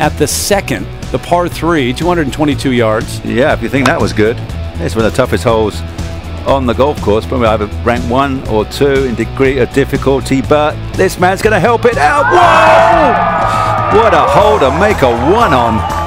at the second, the par 3, 222 yards. Yeah, if you think that was good, it's one of the toughest holes on the golf course, but we either rank 1 or 2 in degree of difficulty, but this man's going to help it out. Whoa! What a hole to make a 1 on.